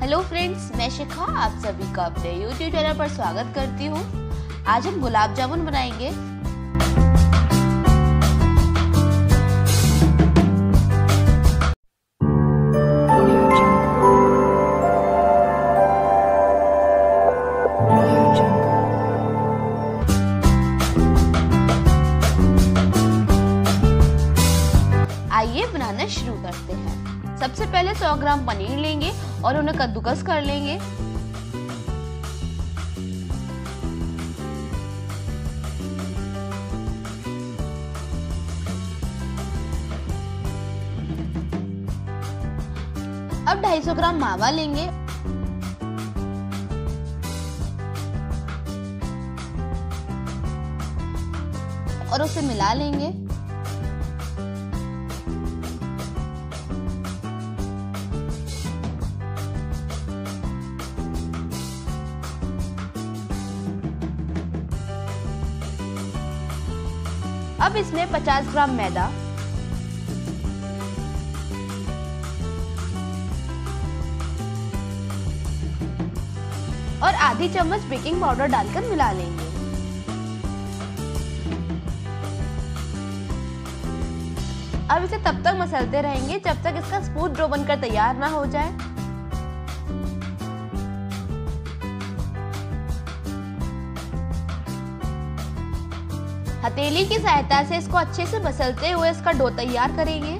Hello friends, मैं शिखा आप सभी का अपने YouTube चैनल पर स्वागत करती हूँ। आज हम गुलाब जामुन बनाएंगे। आइए बनाना शुरू करते हैं। सबसे पहले 100 ग्राम पनीर लेंगे और उन्हें कद्दूकस कर लेंगे। अब 250 ग्राम मावा लेंगे। और उसे मिला लेंगे। अब इसमें 50 ग्राम मैदा, 1/2 चम्मच बेकिंग पाउडर डालकर मिला लेंगे। अब इसे तब तक मसलते रहेंगे जब तक इसका स्मूथ डो बनकर तैयार ना हो जाए। हथेली की सहायता से इसको अच्छे से मसलते हुए इसका डो तैयार करेंगे।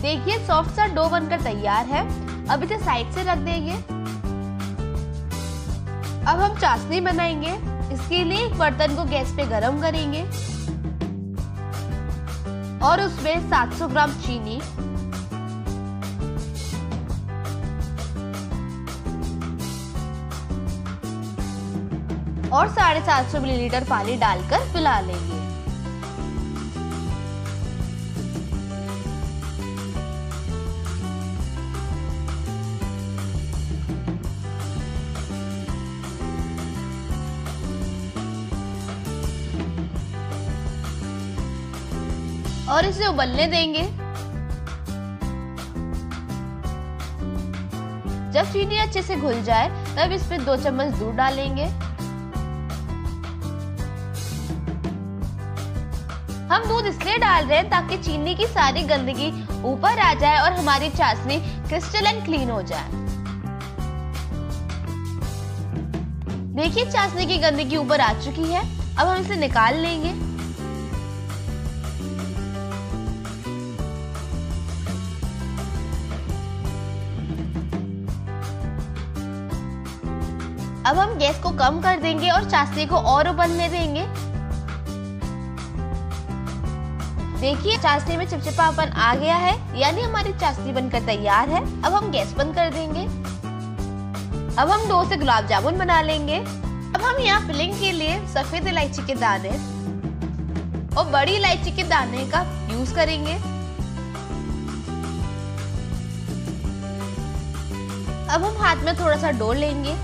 देखिए, सॉफ्ट सा डो बनकर तैयार है। अब इसे साइड से रख देंगे। अब हम चाशनी बनाएंगे। इसके लिए एक बर्तन को गैस पे गरम करेंगे और उसमें 700 ग्राम चीनी, 750 मिलीलीटर पानी डालकर मिला लेंगे। और इसे उबलने देंगे। जब चीनी अच्छे से घुल जाए तब इसमें 2 चम्मच दूध डालेंगे। हम दूध इसलिए डाल रहे हैं ताकि चीनी की सारी गंदगी ऊपर आ जाए और हमारी चाशनी क्रिस्टलन क्लीन हो जाए। देखिए, चाशनी की गंदगी ऊपर आ चुकी है। अब हम इसे निकाल लेंगे। अब हम गैस को कम कर देंगे और चाशनी को और उबलने देंगे। देखिए, चाशनी में चिपचिपापन आ गया है, यानी हमारी चाशनी बनकर तैयार है। अब हम गैस बंद कर देंगे। अब हम डो से गुलाब जामुन बना लेंगे। अब हम यहाँ फिलिंग के लिए सफेद इलायची के दाने और बड़ी इलायची के दाने का यूज करेंगे। अब हम हाथ में थोड़ा सा डो लेंगे।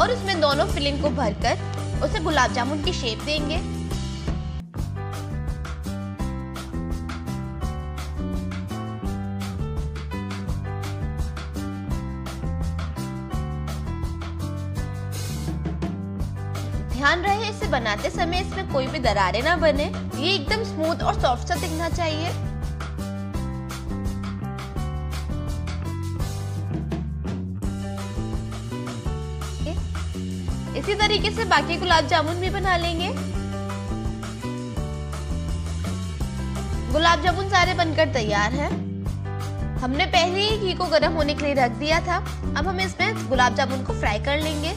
और उसमें दोनों फिलिंग को भरकर उसे गुलाब जामुन की शेप देंगे। ध्यान रहे, इसे बनाते समय इसमें कोई भी दरारें ना बने। ये एकदम स्मूथ और सॉफ्ट सा दिखना चाहिए। इसी तरीके से बाकी गुलाब जामुन भी बना लेंगे। गुलाब जामुन सारे बनकर तैयार हैं। हमने पहले ही घी को गर्म होने के लिए रख दिया था। अब हम इसमें गुलाब जामुन को फ्राई कर लेंगे।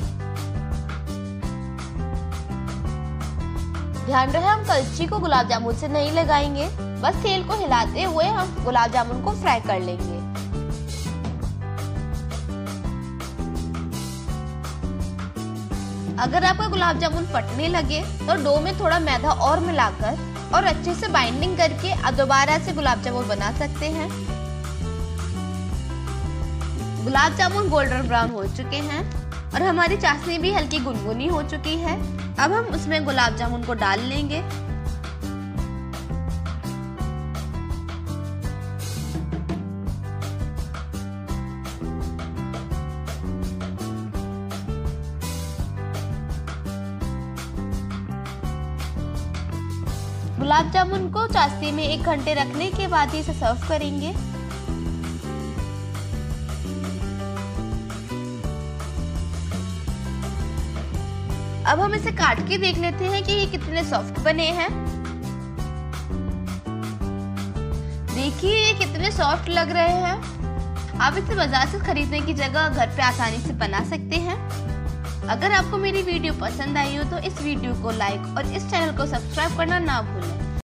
ध्यान रहे, हम कलछी को गुलाब जामुन से नहीं लगाएंगे। बस तेल को हिलाते हुए हम गुलाब जामुन को फ्राई कर लेंगे। अगर आपका गुलाब जामुन फटने लगे तो डो में थोड़ा मैदा और मिलाकर और अच्छे से बाइंडिंग करके आप दोबारा से गुलाब जामुन बना सकते हैं। गुलाब जामुन गोल्डन ब्राउन हो चुके हैं और हमारी चाशनी भी हल्की गुनगुनी हो चुकी है। अब हम उसमें गुलाब जामुन को डाल लेंगे। गुलाब जामुन को चाशनी में 1 घंटे रखने के बाद ही इसे सर्व करेंगे। अब हम इसे काट के देख लेते हैं कि ये कितने सॉफ्ट बने हैं। देखिए ये कितने सॉफ्ट लग रहे हैं। आप इसे बाजार से खरीदने की जगह घर पे आसानी से बना सकते हैं। अगर आपको मेरी वीडियो पसंद आई हो तो इस वीडियो को लाइक और इस चैनल को सब्सक्राइब करना ना भूलें।